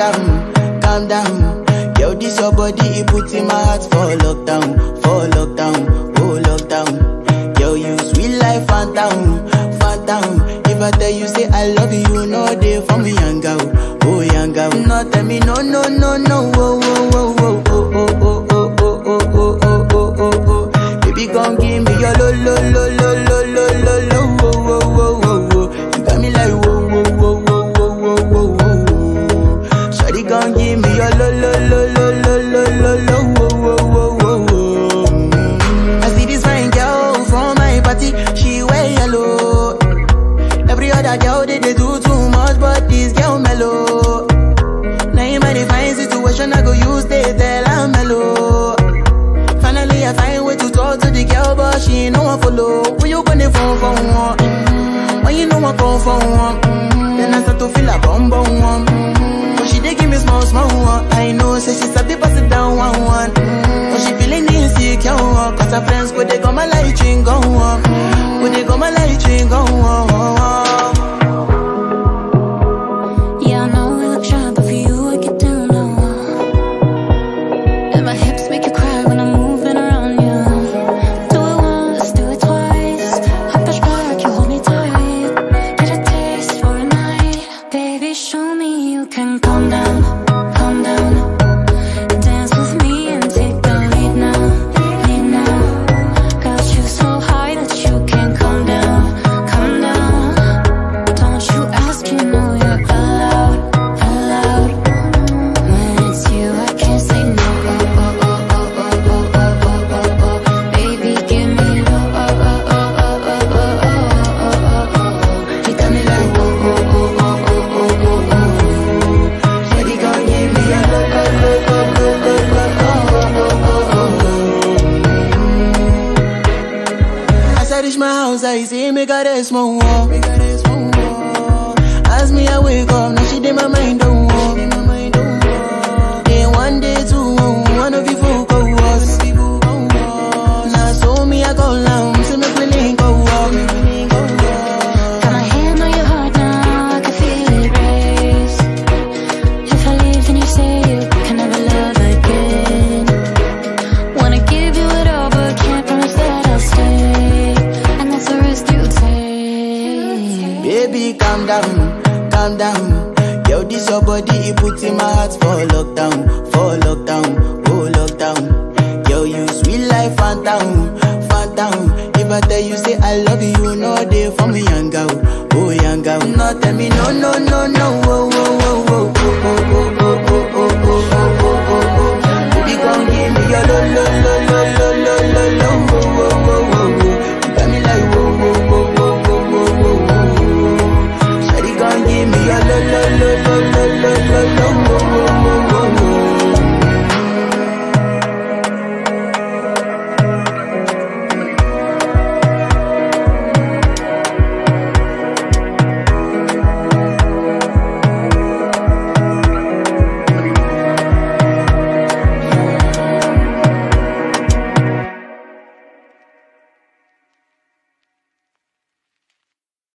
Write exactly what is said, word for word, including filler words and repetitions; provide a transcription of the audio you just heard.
down, calm down. Yo, this your body, it puts in my heart for lockdown, for lockdown, oh lockdown. Yo, you sweet life, Fanta, Fanta. If I tell you say I love you, no day for me, young girl, oh young girl. No tell me no, no, no, no, oh, oh, oh, oh, oh, oh, oh, oh, oh, oh, oh, oh, oh, oh, oh. Baby, come give me your lo, lo, lo, lo, lo, lo, lo, lo. That girl did they do too much, but this girl mellow. Now in my divine situation, I go use they tell I'm mellow. Finally, I find way to talk to the girl, but she ain't no one follow. When you gonna phone for one? Mm-hmm. When you know I call for one? Mm-hmm. Then I start to feel a bum bum one. Mm-hmm. But she dey give me small small one. I know, say so she's happy, pass it down one one. Mm-hmm. But she feeling insecure, cause her friends go they got my light ring go on. Mm-hmm. Go they got my light ring go on. I say, make her rest more. As me, I wake up, now she did my mind don't walk. Day one, day two, one of you folk was. Now so me, I call now, so make me link go walk. Got my hand on your heart now, I can feel it race. If I leave, then you say you can never love again. Wanna give you it all, but can't promise that I'll stay. Baby, calm down, calm down. Yo, this your body, it puts in my heart for lockdown, for lockdown, oh lockdown. Yo, you sweet life, Fanta, Fanta. If I tell you say I love you, no day for me, young girl, oh young girl. No, tell me no, no, no, no, oh.